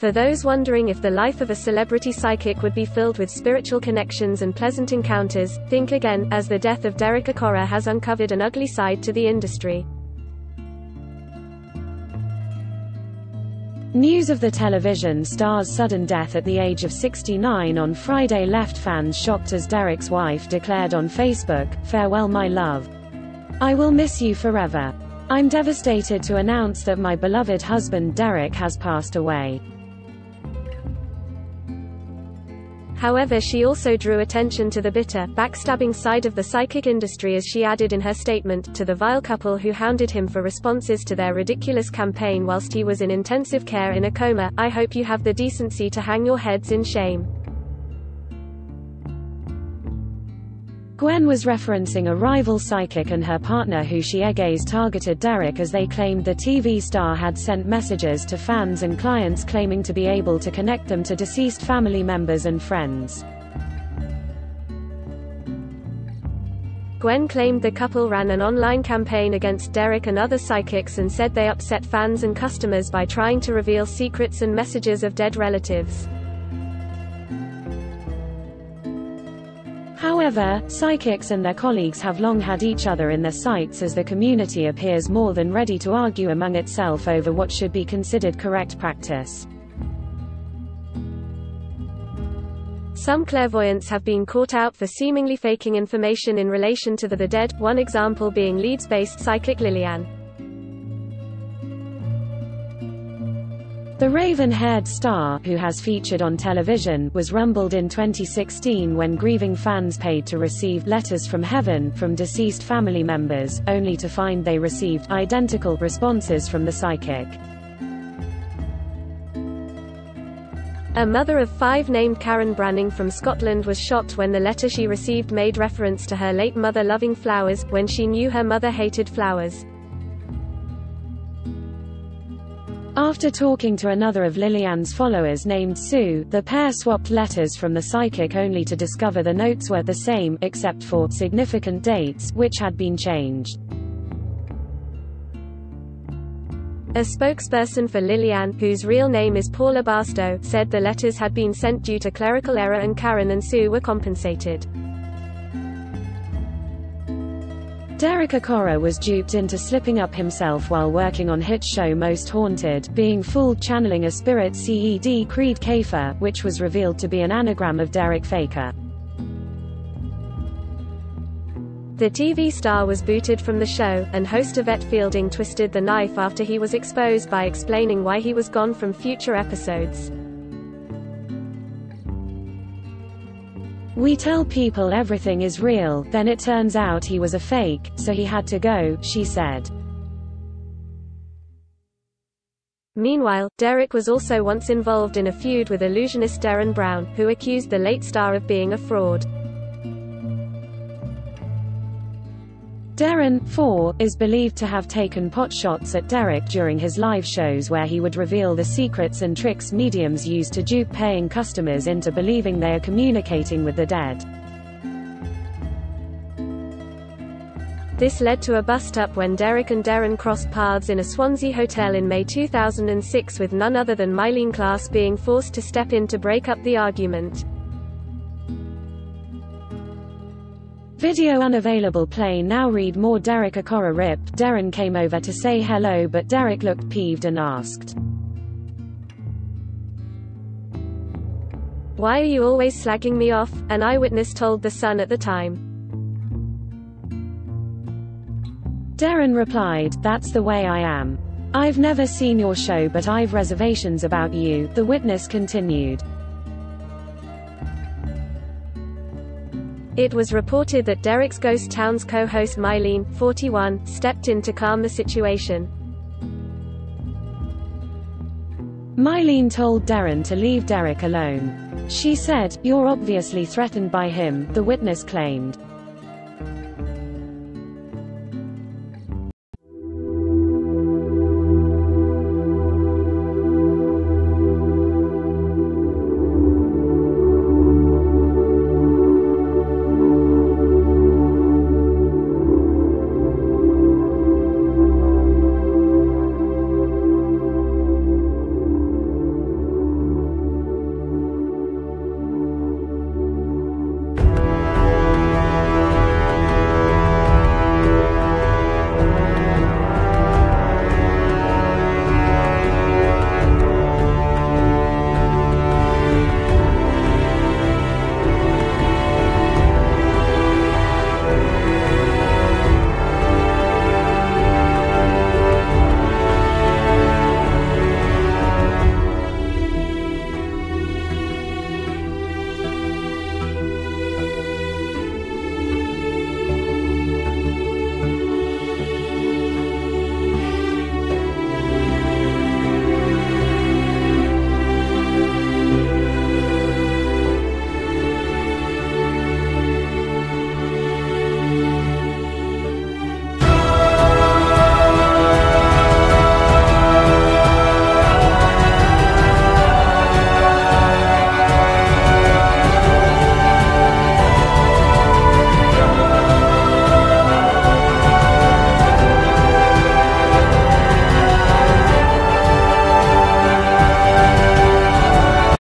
For those wondering if the life of a celebrity psychic would be filled with spiritual connections and pleasant encounters, think again, as the death of Derek Acorah has uncovered an ugly side to the industry. News of the television star's sudden death at the age of 69 on Friday left fans shocked as Derek's wife declared on Facebook, "Farewell my love. I will miss you forever. I'm devastated to announce that my beloved husband Derek has passed away." However, she also drew attention to the bitter, backstabbing side of the psychic industry as she added in her statement, "To the vile couple who hounded him for responses to their ridiculous campaign whilst he was in intensive care in a coma, I hope you have the decency to hang your heads in shame." Gwen was referencing a rival psychic and her partner who she alleges targeted Derek, as they claimed the TV star had sent messages to fans and clients claiming to be able to connect them to deceased family members and friends. Gwen claimed the couple ran an online campaign against Derek and other psychics and said they upset fans and customers by trying to reveal secrets and messages of dead relatives. However, psychics and their colleagues have long had each other in their sights, as the community appears more than ready to argue among itself over what should be considered correct practice. Some clairvoyants have been caught out for seemingly faking information in relation to the dead, one example being Leeds-based psychic Lillian. The raven-haired star, who has featured on television, was rumbled in 2016 when grieving fans paid to receive letters from heaven from deceased family members, only to find they received identical responses from the psychic. A mother of 5 named Karen Branning from Scotland was shocked when the letter she received made reference to her late mother loving flowers, when she knew her mother hated flowers. After talking to another of Lillian's followers named Sue, the pair swapped letters from the psychic only to discover the notes were the same, except for significant dates, which had been changed. A spokesperson for Lillian, whose real name is Paula Barstow, said the letters had been sent due to clerical error and Karen and Sue were compensated. Derek Acorah was duped into slipping up himself while working on hit show Most Haunted, being fooled channeling a spirit CED Creed Kafer, which was revealed to be an anagram of Derek Faker. The TV star was booted from the show, and host Yvette Fielding twisted the knife after he was exposed by explaining why he was gone from future episodes. "We tell people everything is real, then it turns out he was a fake, so he had to go," she said. Meanwhile, Derek was also once involved in a feud with illusionist Derren Brown, who accused the late star of being a fraud. Derren, 4, is believed to have taken potshots at Derek during his live shows, where he would reveal the secrets and tricks mediums use to dupe paying customers into believing they are communicating with the dead. This led to a bust-up when Derek and Derren crossed paths in a Swansea hotel in May 2006, with none other than Myleene Klass being forced to step in to break up the argument. Video unavailable. Play now. Read more. Derek Acorah RIP. Derren came over to say hello, but Derek looked peeved and asked, "Why are you always slagging me off?" An eyewitness told The Sun at the time. Derren replied, "That's the way I am. I've never seen your show, but I've reservations about you," the witness continued. It was reported that Derek's Ghost Towns co-host Myleene, 41, stepped in to calm the situation. Myleene told Derren to leave Derek alone. She said, "You're obviously threatened by him," the witness claimed.